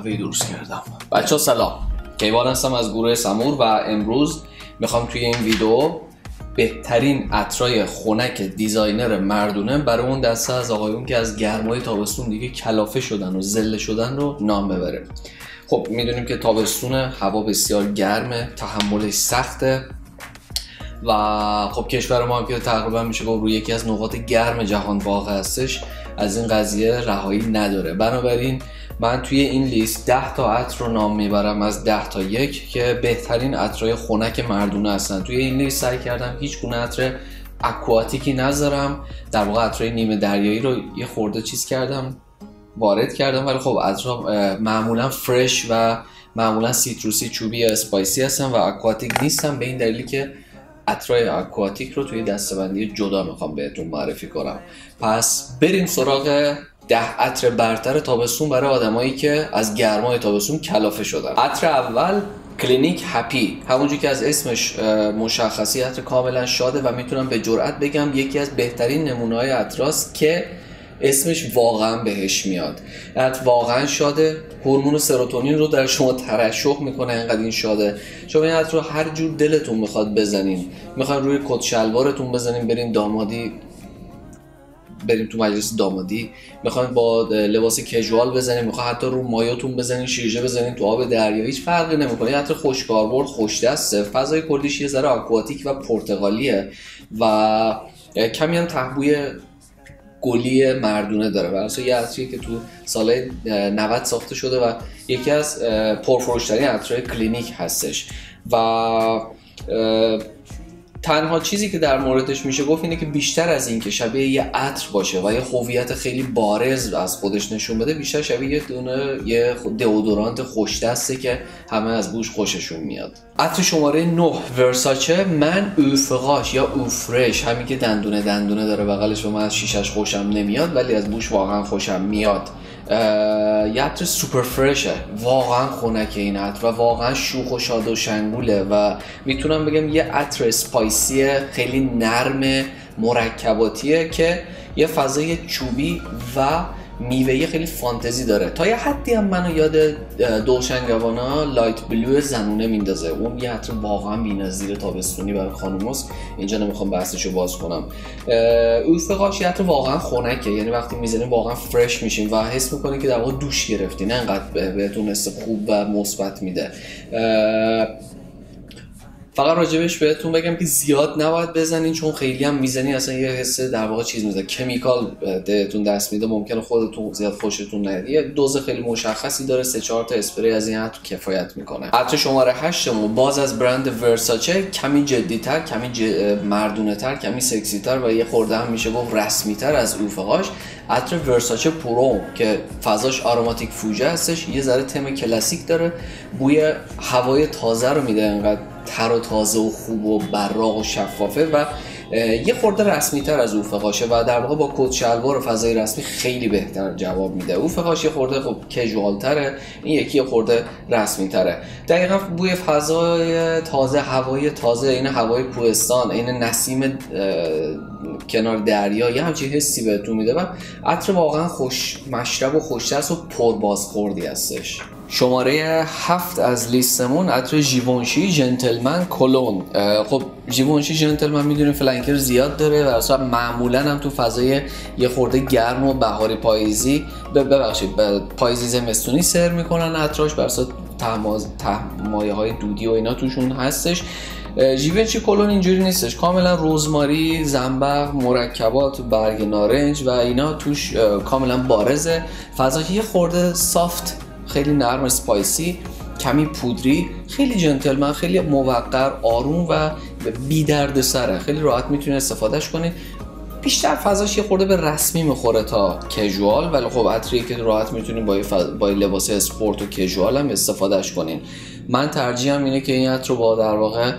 قهوه‌ای درست کردم. بچه‌ها سلام. کیوان هستم از گروه سمور و امروز میخوام توی این ویدیو بهترین عطرای خنک دیزاینر مردونه برای اون دسته از آقایون که از گرمای تابستون دیگه کلافه شدن و ذله شدن رو نام ببره. خب میدونیم که تابستون هوا بسیار گرمه، تحملش سخته و خب کشور ما که تقریبا میشه گفت روی یکی از نقاط گرم جهان واقع هستش از این قضیه رهایی نداره. بنابراین من توی این لیست 10 تا عطر رو نام میبرم از 10 تا 1 که بهترین عطرای خنک مردونه هستن. توی این لیست سعی کردم هیچ گونه عطر آکواتیکی نذارم، در واقع عطرای نیمه دریایی رو یه خورده چیز کردم، وارد کردم، ولی خب عطرها معمولا فرش و معمولا سیتروسی، چوبی یا اسپایسی هستن و آکواتیک نیستن، به این دلیلی که عطرای آکواتیک رو توی دسته‌بندی جدا میخوام بهتون معرفی کنم. پس بریم سراغ 10 عطر برتر تابستون برای آدمایی که از گرمای تابستون کلافه شدن. عطر اول کلینیک هپی، همونجوری که از اسمش مشخصی عطر کاملا شاده و میتونم به جرئت بگم یکی از بهترین نمونه‌های عطراست که اسمش واقعا بهش میاد. عطر واقعا شاده، هورمون سروتونین رو در شما ترشح میکنه، انقدر این شاده. شما این عطر رو هر جور دلتون میخواد بزنین، میخواد روی کت شلوارتون بزنین، بریم تو مجلس دامادی، میخواین با لباس کژوال بزنین، میخواین حتی رو مایاتون بزنین، شیرجه بزنین تو آب دریا، هیچ فرقی نمیکنه. عطر خوشکاربرد، خوش دسته، فضای کلیش یه ذره آکواتیک و پرتقالیه و کمی هم تحبوی گلی مردونه داره. برای یه عطریه که تو سال 90 ساخته شده و یکی از پرفروشترین عطرهای کلینیک هستش و تنها چیزی که در موردش میشه گفت اینه که بیشتر از این که شبیه یه عطر باشه و یه هویت خیلی بارز از خودش نشون بده، بیشتر شبیه یه دئودورانت خوش دسته که همه از بوش خوششون میاد. عطر شماره 9 ورساچه، من اوفقاش یا اوفرش، همین که دندونه دندونه داره بغلش و من از شیشش خوشم نمیاد ولی از بوش واقعا خوشم میاد. یه عطر سوپر فرشه، واقعا خنکه این عطر و واقعا شوخ و شاد و شنگوله و میتونم بگم یه عطر اسپایسی خیلی نرم مرکباتیه که یه فضای چوبی و میوهی خیلی فانتزی داره. تا یه حدی هم منو یاد دوشنگوانا لایت بلو زنونه میندازه، اون یه عطر واقعا بی‌نظیر تابستونی برای خانوماست، اینجا نمیخوام بحثشو باز کنم. اوفقاش یه عطر واقعا خنکه، یعنی وقتی میزنیم واقعا فرش میشیم و حس میکنی که در واقع دوش گرفتی، نه انقدر بهتون حس خوب و مثبت میده. فقط راجبش بهتون بگم که زیاد نباید بزنین، چون خیلی هم میزنی اصلا یه حس در واقع چیز میده، کمیکال بهتون دست میده، ممکنه خودتون زیاد خوشتون نیاد. یه دوز خیلی مشخصی داره، 3-4 تا اسپری از این عطر کفایت میکنه. عطر شماره 8 باز از برند ورساچه، کمی جدی‌تر، کمی مردونه‌تر، کمی سکسی‌تر و یه خورده هم میشه گفت رسمی‌تر از اوفقاش. عطر ورساچه پرو که فضاش آروماتیک فوژه هستش، یه ذره تم کلاسیک داره، بوی هوای تازه رو میده، انقدر تر و تازه و خوب و براق و شفافه و یه خورده رسمی تر از اوفقاشه و در واقع با کت شلوار و فضای رسمی خیلی بهتر جواب میده. اوفقاش یه خورده خب کژوال تره، این یکی یه خورده رسمی تره. دقیقاً بوی فضای تازه، هوای تازه، این هوای کوهستان، این نسیم کنار دریا، یه همچین حسی بهتون میده و عطر واقعا خوش مشرب و خوش دست و پربازخوردی هستش. شماره 7 از لیستمون عطر ژیونشی جنتلمن کلون. خب ژیونشی جنتلمن میدونیم فلنکر زیاد داره و اصلا معمولا هم تو فضای یه خورده گرم و بهاری پاییزی، ببخشید پاییزی زمستونی سر میکنن عطرش، برسا مایه های دودی و اینا توشون هستش. جیونچی کلون اینجوری نیستش، کاملا رزماری، زنبق، مرکبات، برگ نارنج و اینا توش کاملا بارزه. فضایی یه خورده سافت، خیلی نرم، اسپایسی، کمی پودری، خیلی جنتلمن، خیلی موقر، آروم و بی درد سره، خیلی راحت میتونید استفادهش کنید. بیشتر فضاش یه خورده به رسمی میخوره تا کژوال، ولی خب عطریه که راحت میتونین با لباس اسپورت و کژوال هم استفادهش کنین. من ترجیحم اینه که این عطر رو با در واقع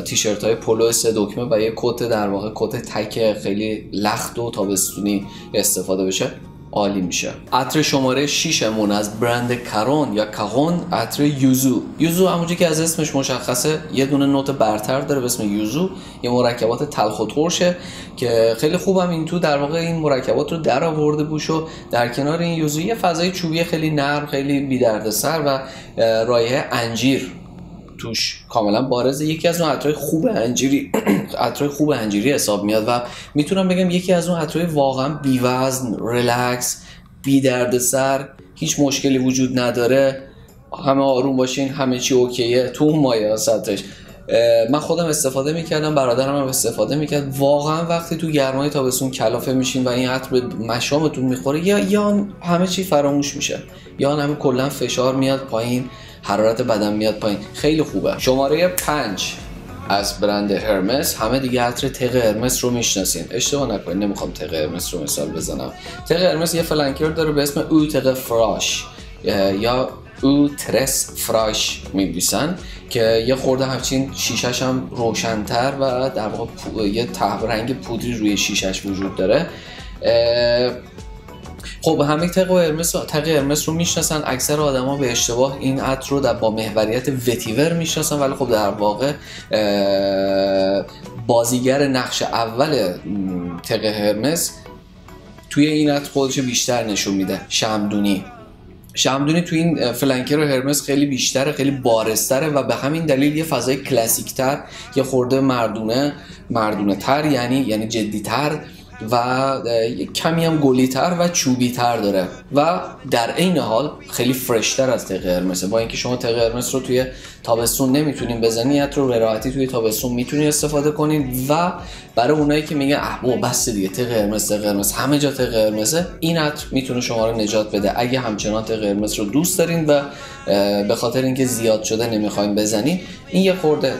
تیشرت های پولو 3 دکمه و یه کت در واقع کت تک خیلی لخت و تابستونی استفاده بشه. عالی میشه. عطر شماره 6 مون از برند کارون یا کاون، عطر یوزو. یوزو همونجوری که از اسمش مشخصه یه دونه نوت برتر داره به اسم یوزو، یه مرکبات تلخ و ترشه که خیلی خوبم این تو در واقع این مرکبات رو در آورده بوش و در کنار این یوزو یه فضای چوبی خیلی نرم، خیلی بی‌دردسر و رایحه انجیر توش کاملا بارزه. یکی از اون عطرهای خوب انجیری حساب میاد و میتونم بگم یکی از اون عطرهای واقعا بی‌وزن، ریلکس، بی دردسر، هیچ مشکلی وجود نداره، همه آروم باشین، همه چی اوکیه. تو اون مایه سطحش من خودم استفاده میکردم، برادرم هم استفاده میکرد. واقعا وقتی تو گرمای تابستون کلافه میشین و این عطر به مشامتون میخوره یا همه چی فراموش میشه یا همه کلا فشار میاد پایین، حرارت بدن میاد پایین، خیلی خوبه. شماره 5 از برند هرمس، همه دیگه عطر تق هرمس رو میشناسین، اشتباه نکنین، نمیخوام تق هرمس رو مثال بزنم. تق هرمس یه فلنکر داره به اسم او تق فراش یا او ترس فراش می‌نویسن که یه خورده همچین شیشه‌ش هم روشن‌تر و در واقع یه رنگ پودری روی شیشه‌ش وجود داره. خب همه تق هرمس رو میشناسن، اکثر آدما به اشتباه این عطر رو با محوریت وتیور میشناسن، ولی خب در واقع بازیگر نقش اول تق هرمس توی این عطر خودش بیشتر نشون میده. شمدونی تو این فلنکر و هرمس خیلی بیشتره، خیلی بارزتره و به همین دلیل یه فضای کلاسیکتر، یه خورده مردونه تر یعنی جدیتر و کمی هم گلیتر و چوبیتر داره و در این حال خیلی فرشتر از تق هرمسه. با اینکه شما تق هرمس رو توی تابستون نمیتونین بزنین، یا رو به راحتی توی تابستون میتونین استفاده کنین و برای اونایی که میگن بس دیگه تق هرمس همه جا تق هرمسه، این عطر میتونه شما رو نجات بده اگه همچنان تق هرمس رو دوست دارین و به خاطر اینکه زیاد شده نمیخواین بزنین. این یه خورده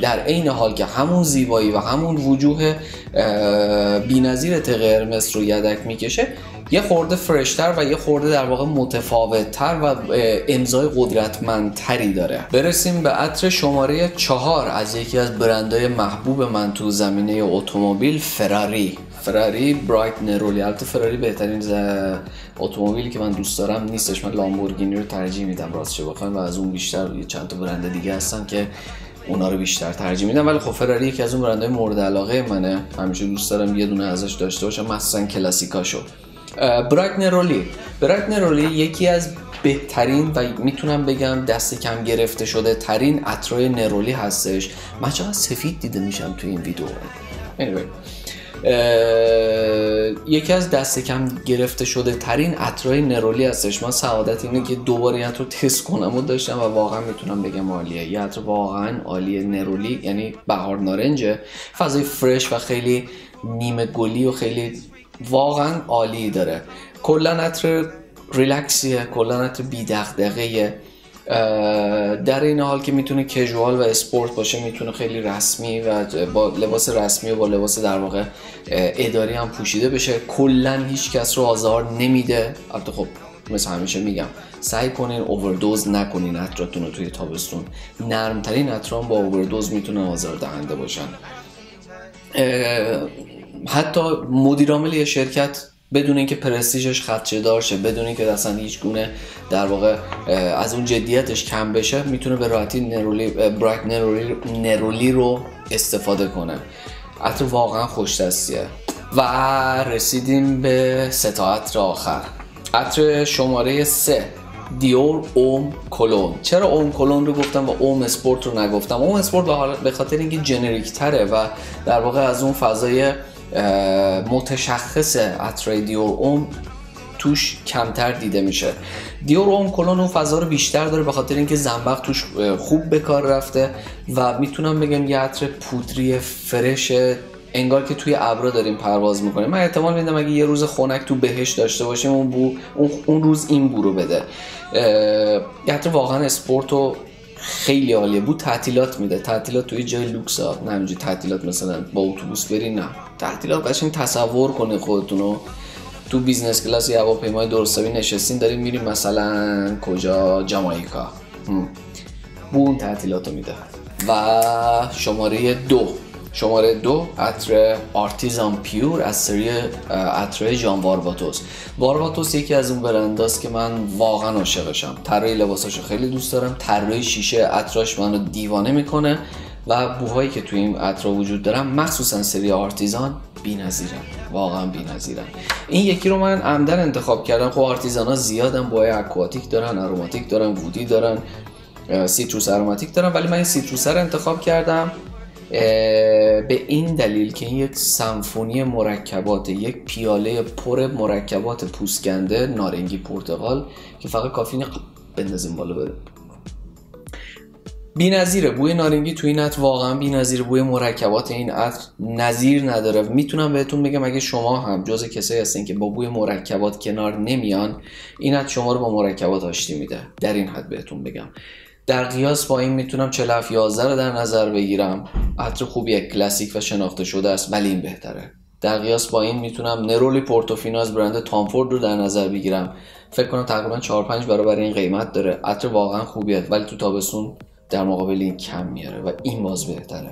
در این حال که همون زیبایی و همون وجوه بی‌نظیر تق هرمس رو یدک میکشه، یه خورده فرشتر و یه خورده در واقع متفاوت‌تر و امضای قدرتمندتری داره. برسیم به عطر شماره 4 از یکی از برندهای محبوب من تو زمینه اتومبیل، فراری برایت نرولی. البته فراری بهترین اتومبیلی که من دوست دارم نیستش، من لامبورگینی رو ترجیح میدم راستش بخوام و از اون بیشتر چند تا برند دیگه هستن که اونا رو بیشتر ترجیح میدم، ولی خب فراری یکی از اون برندهای مورد علاقه منه، همیشه دوست دارم یه دونه ازش داشته باشم، مثلا کلاسیکاشو. برایت نرولی یکی از بهترین و میتونم بگم دست کم گرفته شده ترین عطرای نرولی هستش. من چقدر سفید دیده میشم تو این ویدیو. یکی از دست کم گرفته شده ترین عطرای نرولی هستش. من سعادت اینه که دوباره عطر رو تست کنم و داشتم و واقعا میتونم بگم عالیه. یه عطر واقعا عالیه نرولی، یعنی بهار نارنجه، فضای فرش و خیلی نیمه گلی و خیلی واقعا عالی داره. کلا عطر ریلکسیه، کلا عطر بی دغدغه. در این حال که میتونه کژوال و اسپورت باشه، میتونه خیلی رسمی و با لباس رسمی و با لباس در واقع اداری هم پوشیده بشه. کلا هیچ کس رو آزار نمیده. البته خب مثل همیشه میگم سعی کنین اووردوز نکنین عطرتون رو توی تابستون، نرمترین عطران با اووردوز میتونن آزاردهنده باشن. حتی مدیرعامل یه شرکت بدون اینکه پرستیژش خدشه دار شه، بدون اینکه اصلا هیچ گونه در واقع از اون جدیتش کم بشه، میتونه به راحتی برایت نرولی رو استفاده کنه. عطر واقعا خوش دستیه. و رسیدیم به سه تا عطر آخر. عطر شماره 3 دیور اوم کلون. چرا اوم کلون رو گفتم و اوم اسپورت رو نگفتم؟ اوم اسپورت به خاطر اینکه جنریک تره و در واقع از اون فضای متشخص عطرای دیور اوم توش کمتر دیده میشه. دیور اوم کلون اون فضا رو بیشتر داره به خاطر اینکه زنبق توش خوب به کار رفته و میتونم بگم یه عطر پودری فرش، انگار که توی ابرا داریم پرواز میکنیم. من احتمال میدم اگه یه روز خنک تو بهش داشته باشیم اون روز این بو رو بده. یه عطر واقعا اسپورت و خیلی عالیه. بو تعطیلات میده، تعطیلات توی جای لوکس ها، نه همینجوری تعطیلات مثلا با اتوبوس برین، نه تعطیلات قشنگ تصور کنه خودتونو تو بیزنس کلاس یا هواپیمای درستابی نشستین داریم میریم مثلا کجا، جامائیکا، بو اون تعطیلاتو میده. و شماره 2 شماره 2 عطر آرتیزان پیور از سری عطرهای جان وارواتوس. وارواتوس یکی از اون برنداست که من واقعا عاشقشم. طراحی لباساشو خیلی دوست دارم، طراحی شیشه عطرش منو دیوانه میکنه و بوهایی که توی این عطرها وجود دارن مخصوصا سری آرتیزان بی‌نظیرن، واقعا بی‌نظیرن. این یکی رو من عمدن انتخاب کردم. خب آرتیزانا زیادن، بوهای اکواتیک دارن، اروماتیک دارن، وودی دارن، سیتروس اروماتیک دارن، ولی من این سیتروس رو انتخاب کردم به این دلیل که این یک سمفونی مرکبات، یک پیاله پر مرکبات پوسکنده نارنگی پرتقال که فقط کافی اینه بندازیم بالا بره. بی‌نظیره بوی نارنگی تو این عطر، واقعا بی‌نظیره. بوی مرکبات این عطر نظیر نداره. میتونم بهتون بگم اگه شما هم جز کسایی هستین که با بوی مرکبات کنار نمیان، این عطر شما رو با مرکبات آشتی میده. در این حد بهتون بگم در قیاس با این میتونم 4711 رو در نظر بگیرم. عطر خوبیه، کلاسیک و شناخته شده است، ولی این بهتره. در قیاس با این میتونم نرولی پورتوفینو از برند تامفورد رو در نظر بگیرم. فکر کنم تقریبا 4-5 برابر این قیمت داره. عطر واقعا خوبیه، ولی تو تابستون در مقابل این کم میاره و این باز بهتره.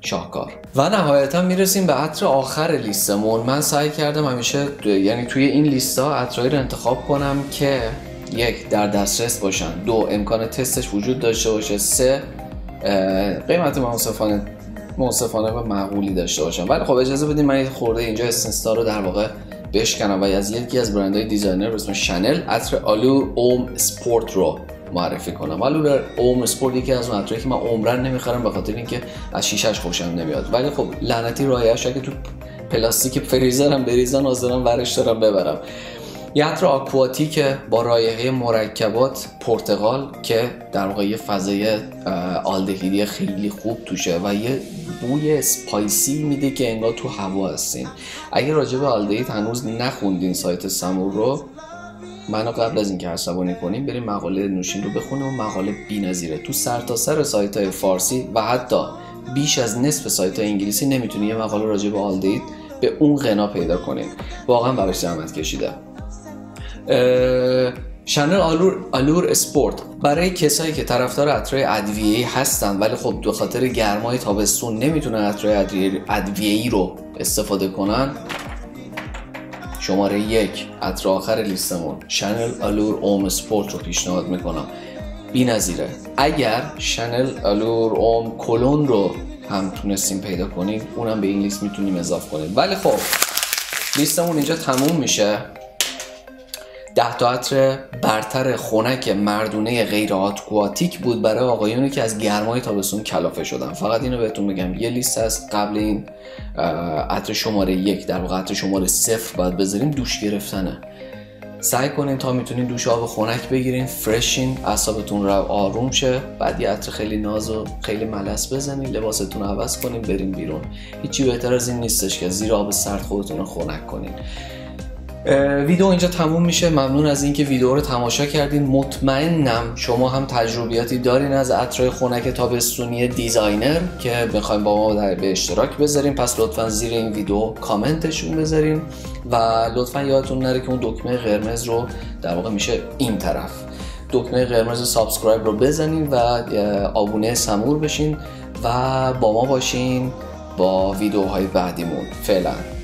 شاهکار. و نهایتا میرسیم به عطر آخر لیستمون. من سعی کردم همیشه یعنی توی این لیستا عطرایی رو انتخاب کنم که یک در دسترس باشن، 2 امکان تستش وجود داشته باشه، 3 قیمت منصفانه و معقولی داشته باشن. ولی خب اجازه بدید من یه خورده اینجا استثنا رو در واقع بشکنم و از یکی از برندهای دیزاینر به اسم شانل عطر آلور اوم اسپورت رو معرفی کنم. آلور اوم اسپورت یکی از اون عطرایی که من عمرن نمیخرم به خاطر اینکه از شیشه‌اش خوشم نمیاد، ولی خب لعنتی رایش که تو پلاستیک فریزرم بریزن حاضرم ورش دارم ببرم. یه عطر آکواتیک با رایحه مرکبات پرتقال که در واقع یه فضای آلدهیدی خیلی خوب توشه و یه بوی اسپایسی میده که انگار تو هوا هستین. اگه راجع به آلدهید هنوز نخوندین سایت سمور رو، منو قبل از اینکه عصبانی کنیم بریم مقاله نوشین رو بخونیم. و مقاله بی‌نظیره. تو سرتاسر سایت‌های فارسی و حتی بیش از نصف سایت‌های انگلیسی نمیتونی یه مقاله راجع به آلدهید به اون غنا پیدا کنین. واقعا براش زحمت کشیده. شانل آلور اسپورت برای کسایی که طرفدار عطرهای ادویه‌ای هستن ولی خب به خاطر گرمای تابستون نمیتونن عطرهای ادویه‌ای رو استفاده کنن، شماره 1 عطر آخر لیستمون شانل آلور اوم اسپورت رو پیشنهاد میکنم. بی‌نظیره. اگر شانل آلور اوم کلون رو هم تونستیم پیدا کنیم اونم به این لیست میتونیم اضافه کنیم. ولی خب لیستمون اینجا تموم میشه. 10 تا عطر برتر خنک مردونه غیر آکواتیک بود برای آقایونی که از گرمای تابستون کلافه شدن. فقط اینو بهتون بگم یه لیست هست قبل این عطر شماره 1 در واقع عطر شماره 0 باید بذاریم، دوش گرفتنه. سعی کنین تا میتونین دوش آب خنک بگیرین، فرشین، اعصابتون رو آروم شه، بعد یه عطر خیلی ناز و خیلی ملس بزنین، لباستون رو عوض کنین، بریم بیرون. هیچی بهتر از این نیستش که زیر آب سرد خودتون رو خنک کنین. ویدیو اینجا تموم میشه. ممنون از اینکه ویدیو رو تماشا کردین. مطمئنم شما هم تجربیاتی دارین از عطرهای خنک تابستونی دیزاینر که میخوایم با ما در به اشتراک بذاریم، پس لطفا زیر این ویدیو کامنتشون بذارین و لطفا یادتون نره که اون دکمه قرمز رو در واقع میشه این طرف دکمه قرمز سابسکرایب رو بزنین و آبونه سمور بشین و با ما باشین با ویدیوهای بعدیمون. فعلا